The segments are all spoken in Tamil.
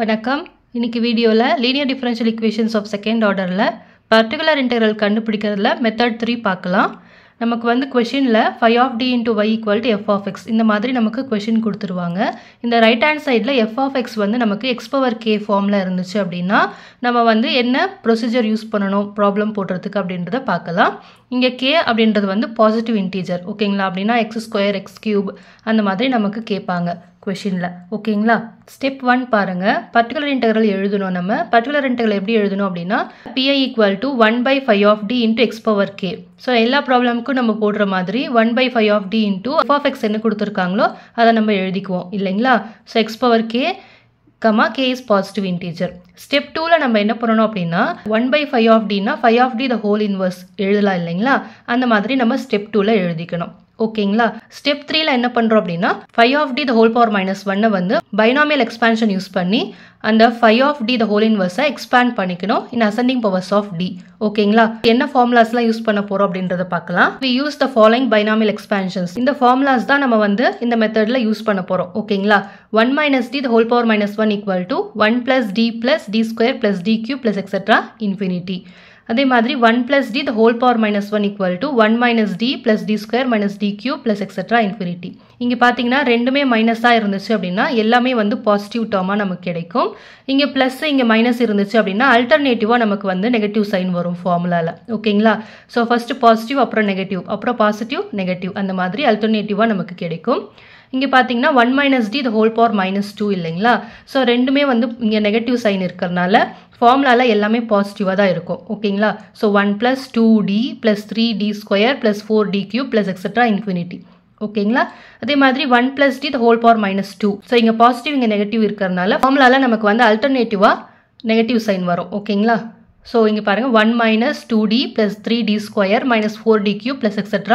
வணக்கம். இன்னைக்கு வீடியோவில் linear differential equations of second ஆர்டரில் பர்டிகுலர் இன்டெக்ரல் கண்டுபிடிக்கிறதுல மெத்தட் 3 பார்க்கலாம். நமக்கு வந்து கொஷினில் φ(d) × y = f(x) இந்த மாதிரி நமக்கு கொஷின் கொடுத்துருவாங்க. இந்த ரைட் ஹேண்ட் சைடில் f(x) வந்து நமக்கு x/k ஃபார்மில் இருந்துச்சு அப்படின்னா நம்ம வந்து என்ன ப்ரொசீஜர் யூஸ் பண்ணணும் ப்ராப்ளம் போடுறதுக்கு அப்படின்றத பார்க்கலாம். இங்கே k அப்படின்றது வந்து பாசிட்டிவ் இன்டீஜர், ஓகேங்களா? அப்படின்னா x², x³ அந்த மாதிரி நமக்கு கேட்பாங்க கொஷினில், ஓகேங்களா? ஸ்டெப் 1 பாருங்கள், பர்டிகுலர் இன்டெக்ரல் எழுதணும். நம்ம பர்டிகுலர் இன்டெக்ரல் எப்படி எழுதணும் அப்படின்னா pi = 1/5(d) × x/k. ஸோ எல்லா ப்ராப்ளமுக்கும் நம்ம போடுற மாதிரி 1/5(d) × f(x) என்ன கொடுத்துருக்காங்களோ அதை நம்ம எழுதிக்குவோம், இல்லைங்களா? So x/k, k is positive integer. Step 2ல் நம்ம என்ன பண்ணணும் அப்படின்னா 1/5(d)னா φ(d)(1) எழுதலாம், இல்லைங்களா? அந்த மாதிரி நம்ம ஸ்டெப் 2ல் எழுதிக்கணும், ஓகேங்களா? ஸ்டெப் 3ல என்ன பண்ணுறோம் அப்படின்னா φ(d)(−1) வந்து பைனாமியல் எக்ஸ்பான்ஷன் யூஸ் பண்ணி அந்த φ(d)(1) எக்ஸ்பேண்ட் பண்ணிக்கணும் in ascending powers of D, ஓகேங்களா? என்ன ஃபார்முலாஸ்லாம் யூஸ் பண்ண போகிறோம் அப்படின்றத பார்க்கலாம். We use the following binomial expansions. இந்த ஃபார்முலாஸ் தான் நம்ம வந்து இந்த மெத்தடில் யூஸ் பண்ண போகிறோம், ஓகேங்களா? 1 - d(1) = 1 + d + d²+ d³ + etc. அதே மாதிரி 1 + d(1) = 1 - d + d²- d³ + etc. இங்கே பார்த்தீங்கன்னா ரெண்டுமே மைனஸாக இருந்துச்சு அப்படின்னா எல்லாமே வந்து பாசிட்டிவ் டேர்மாக நமக்கு கிடைக்கும். இங்கே ப்ளஸ் இங்கே மைனஸ் இருந்துச்சு அப்படின்னா அல்டர்னேட்டிவாக நமக்கு வந்து நெகட்டிவ் சைன் வரும் ஃபார்முலாவில், ஓகேங்களா? ஸோ ஃபஸ்ட்டு பாசிட்டிவ், அப்புறம் நெகட்டிவ், அப்புறம் பாசிட்டிவ் நெகட்டிவ் அந்த மாதிரி அல்டர்னேட்டிவாக நமக்கு கிடைக்கும். இங்கே பார்த்தீங்கன்னா 1 - d(2), இல்லைங்களா? ஸோ ரெண்டுமே வந்து இங்கே நெகட்டிவ் சைன் இருக்கிறனால ஃபார்முலாவில் எல்லாமே பாசிட்டிவாக தான் இருக்கும், ஓகேங்களா? So 1 + 2d + 3d²+ 4d³+ etc. ஓகேங்களா? அதே மாதிரி 1 + d(2). ஸோ இங்கே பாசிட்டிவ் இங்கே நெகட்டிவ் இருக்கிறதுனால ஃபார்முலாவில் நமக்கு வந்து அல்டர்னேட்டிவாக நெகட்டிவ் சைன் வரும், ஓகேங்களா? ஸோ இங்கே பாருங்கள் 1 - 2d + 3d² - 4d³ + etc.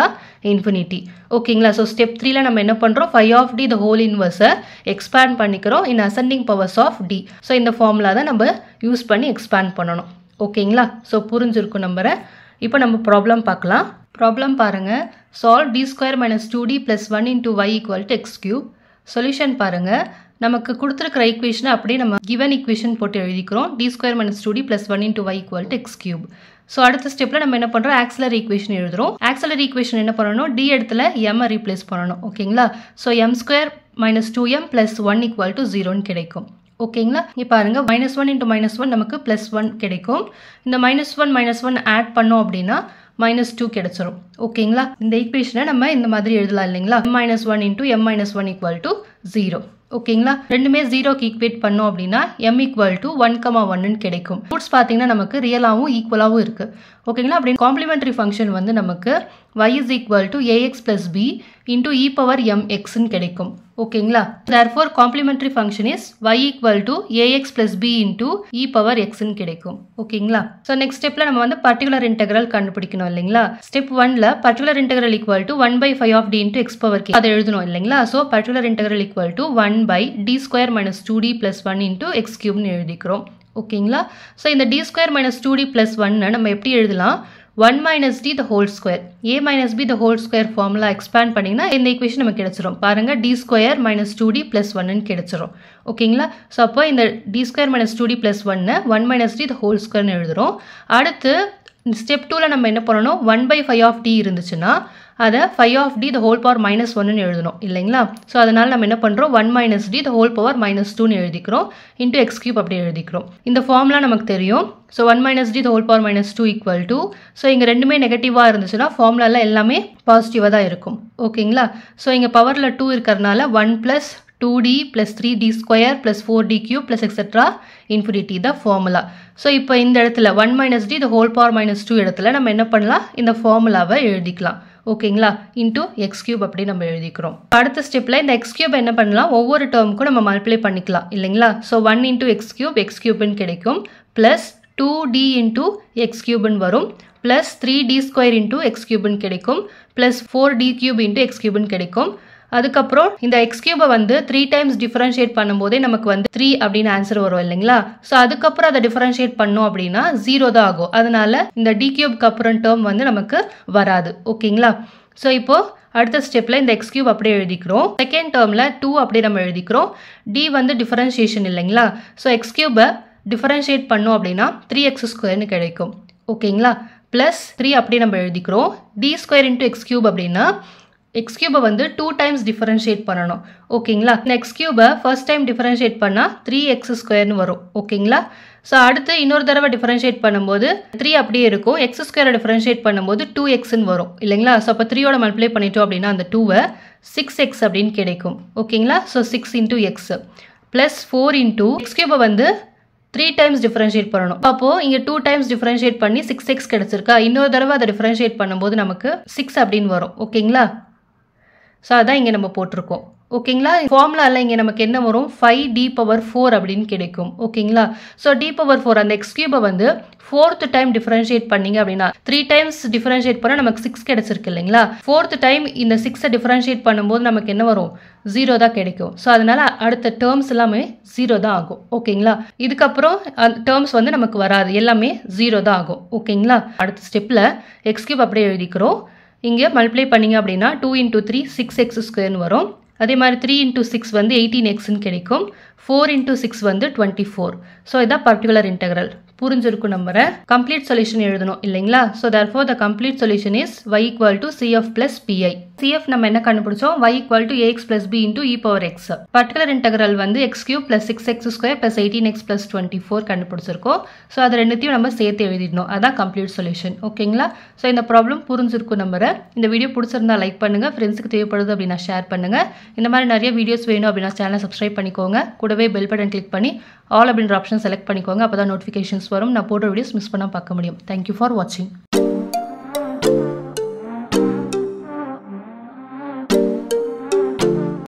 ஓகேங்களா? ஸோ ஸ்டெப் 3ல நம்ம என்ன பண்ணுறோம், φ(d)(1) எக்ஸ்பேண்ட் பண்ணிக்கிறோம் in ascending powers of D. So இந்த ஃபார்முலா தான் நம்ம யூஸ் பண்ணி எக்ஸ்பேண்ட் பண்ணணும், ஓகேங்களா? ஸோ புரிஞ்சிருக்கும் நம்பரை. இப்போ நம்ம ப்ராப்ளம் பார்க்கலாம். ப்ராப்ளம் பாருங்கள். Solve d² - 2d + 1 × y = x³. Solution பாருங்கள். நமக்கு கொடுத்துருக்கிற ஈக்குவேஷனை அப்படியே நம்ம கிவன் ஈக்குவேஷன் போட்டு எழுதிக்கிறோம். d² - 2d + 1 × y = x³. So அடுத்த ஸ்டெப்பில் நம்ம என்ன பண்ணுறோம், ஆக்ஸிலரி ஈக்குவேஷன் எழுதுகிறோம். ஆக்ஸிலரி ஈக்குவேஷன் என்ன பண்ணணும், d இடத்துல m ரீப்ளேஸ் பண்ணணும், ஓகேங்களா? ஸோ m² - 2m + 1 = 0 கிடைக்கும், ஓகேங்களா? இங்கே பாருங்கள் -1 × -1 நமக்கு +1 கிடைக்கும். இந்த -1 - 1 ஆட் பண்ணோம் அப்படின்னா -2 கிடைச்சிரும், ஓகேங்களா? இந்த ஈக்குவேஷனை நம்ம இந்த மாதிரி எழுதலாம், இல்லைங்களா? m - 1 × m - 1 = 0, ஓகேங்களா? ரெண்டுமே 0க்கு ஈக்குவேட் பண்ணோம் அப்படின்னா m = 1,1 கிடைக்கும். ரூட்ஸ் பார்த்தீங்கன்னா நமக்கு ரியலாகவும் ஈக்குவலாகவும் இருக்குது, ஓகேங்களா? அப்படின்னு காம்ப்ளிமெண்டரி ஃபங்க்ஷன் வந்து நமக்கு y = ax + b × e⁴mxன்னு கிடைக்கும், ஓகேங்களா? Therefore complementary function is y = ax + b × e⁴xன்னு கிடைக்கும், ஓகேங்களா? ஸோ நெக்ஸ்ட் ஸ்டெப்பில் நம்ம வந்து பர்டிகுலர் இன்டெக்ரல் கண்டுபிடிக்கணும், இல்லைங்களா? Step 1ல particular integral = 1/5(d) × x/k அதை எழுதணும், இல்லைங்களா? So particular integral = 1/(d²) - 2d + 1 × x³ எழுதிக்கிறோம், ஓகேங்களா? ஸோ இந்த d² - 2d + 1 நம்ம எப்படி எழுதலாம், 1 - d². a - b² formula expand பண்ணிங்கன்னா இந்த ஈக்குவேஷன் நமக்கு கிடைச்சிரும். பாருங்கள் d² - 2d + 1 கிடைச்சிரும், ஓகேங்களா? ஸோ அப்போ இந்த d² - 2d + 1 1 - d² எழுதுகிறோம். அடுத்து ஸ்டெப் 2ல நம்ம என்ன பண்ணணும், 1/5(d) இருந்துச்சுன்னா அதை φ(d)(1) எழுதணும், இல்லைங்களா? ஸோ அதனால் நம்ம என்ன பண்ணுறோம், 1 - d(2)-2 எழுதிக்கிறோம், × x³ அப்படி எழுதிக்கிறோம். இந்த ஃபார்ம்லாம் நமக்கு தெரியும். ஸோ 1 - d(2)-2 ஸோ இங்கே ரெண்டுமே நெகட்டிவாக இருந்துச்சுன்னா ஃபார்ம்லாம் எல்லாமே பாசிட்டிவாக தான் இருக்கும், ஓகேங்களா? ஸோ இங்கே பவரில் 2 இருக்கிறதுனால 1 + 2d + 3d² + 4d³ + etc. தான் ஃபார்முலா. ஸோ இப்போ இந்த இடத்துல 1 - d(2)-2 இடத்துல நம்ம என்ன பண்ணலாம், இந்த ஃபார்முலாவை எழுதிக்கலாம், ஓகேங்களா? × x³ அப்படி நம்ம எழுதிக்கிறோம். அடுத்த ஸ்டெப்பில் இந்த x³ என்ன பண்ணலாம், ஒவ்வொரு டேர்முக்கும் நம்ம மல்டிப்ளை பண்ணிக்கலாம், இல்லைங்களா? ஸோ 1 × x³ x³ கிடைக்கும், ப்ளஸ் 2d × x³ வரும், ப்ளஸ் 3d² × x³ கிடைக்கும், ப்ளஸ் 4d³ × x³ கிடைக்கும். அதுக்கப்புறம் இந்த x³ வந்து 3 times டிஃபரன்ஷியேட் பண்ணும்போதே நமக்கு வந்து 3 அப்படின்னு ஆன்சர் வரும், இல்லைங்களா? ஸோ அதுக்கப்புறம் அதை டிஃபரன்ஷியேட் பண்ணோம் அப்படின்னா 0 தான் ஆகும். அதனால இந்த d³ அப்புறம் டேர்ம் வந்து நமக்கு வராது, ஓகேங்களா? ஸோ இப்போ அடுத்த ஸ்டெப்ல இந்த x cube அப்படியே எழுதிக்கிறோம். செகண்ட் டேர்ம்ல 2 அப்படியே நம்ம எழுதிக்கிறோம். d வந்து டிஃபரன்ஷியேஷன் இல்லைங்களா, சோ x cube டிஃபரன்ஷியேட் பண்ணோம் அப்படினா 3x2 னு கிடைக்கும். ஓகேங்களா, plus 3 அப்படியே நம்ம எழுதிக்கிறோம். d2 x cube அப்படினா x cube வந்து 2 times differentiate பண்ணனும். ஓகேங்களா, x cube first time differentiate பண்ணா 3x2 னு வரும். ஓகேங்களா, சோ அடுத்து இன்னொரு தடவை differentiate பண்ணும்போது 3 அப்படியே இருக்கும். x2 differentiate பண்ணும்போது 2x னு வரும் இல்லங்களா. சோ அப்ப 3 ஓட மல்டிப்ளை பண்ணிட்டோம் அப்படினா அந்த 2 6x அப்படினு கிடைக்கும். ஓகேங்களா, so 6 × x plus 4 × x cube வந்து 3 times differentiate பண்ணனும். அப்போ இங்க 2 times differentiate பண்ணி 6x கிடைச்சிருக்கா, இன்னொரு தடவை அத differentiate பண்ணும்போது நமக்கு 6 அப்படினு வரும். ஓகேங்களா, சோ அதான் இங்க நம்ம போட்டுருக்கோம். ஓகேங்களா, ஃபார்முலால இங்க நமக்கு என்ன வரும், 5d⁴ அப்படினு கிடைக்கும். ஓகேங்களா, சோ d⁴ அந்த x cube வந்து 4th டைம் டிஃபரன்ஷியேட் பண்ணீங்க அப்படினா 3 டைம்ஸ் டிஃபரன்ஷியேட் பண்ணா நமக்கு 6 கிடைச்சிருக்கு இல்லைங்களா. 4th டைம் இந்த 6 டிஃபரன்ஷியேட் பண்ணும்போது நமக்கு என்ன வரும், 0 தான் கிடைக்கும். சோ அதனால அடுத்த டேர்ம்ஸ் எல்லாமே 0 தான் ஆகும். ஓகேங்களா, இதுக்கு அப்புறம் டேர்ம்ஸ் வந்து நமக்கு வராது, எல்லாமே 0 தான் ஆகும். ஓகேங்களா, அடுத்த ஸ்டெப்ல x cube அப்படியே எழுதிக்கிறோம். இங்க மல்டிப்ளை பண்ணீங்க அப்படினா 2 × 3 6x2 னு வரும். அதே மாதிரி 3 × 6 வந்து 18x னு கிடைக்கும். 4 × 6 வந்து 24. சோ இத பர்టిక్యులர் இன்டெக்ரல் புரிஞ்சிருக்கும் நம்பர. கம்ப்ளீட் சொல்யூஷன் எழுதணும் இல்லைங்களா. So therefore the complete solution is y = cf + pi. cf நம்ம என்ன கண்டுபிடிச்சோம், y = ax + b × e⁴x. Particular integral வந்து x³ + 6x² + 18x + 24 கண்டுபிடிச்சிருக்கோம். சோ அது ரெண்டுத்தையும் நம்ம சேர்த்து எழுதிடணும், அதான் கம்ப்ளீட் சொல்யூஷன். ஓகேங்களா, சோ இந்த ப்ராப்ளம் புரிஞ்சிருக்கும் நம்பர. இந்த வீடியோ பிடிச்சிருந்தா லைக் பண்ணுங்க, ஃப்ரெண்ட்ஸ்க்கு தேவைப்படுது அப்படினா ஷேர் பண்ணுங்க. இந்த மாதிரி நிறைய வீடியோஸ் வேணும் அப்படினா சேனலை சப்ஸ்கிரைப் பண்ணிக்கோங்க. கூடவே பெல் பட்டன் கிளிக் பண்ணி ஆல் அப்படின்ற ஆப்ஷன் செலக்ட் பண்ணிக்கோங்க. அப்பதான் நோட்டிஃபிகேஷன்ஸ் வரும், நான் போடுற வீடியோஸ் மிஸ் பண்ணாம பார்க்க முடியும். Thank you for watching.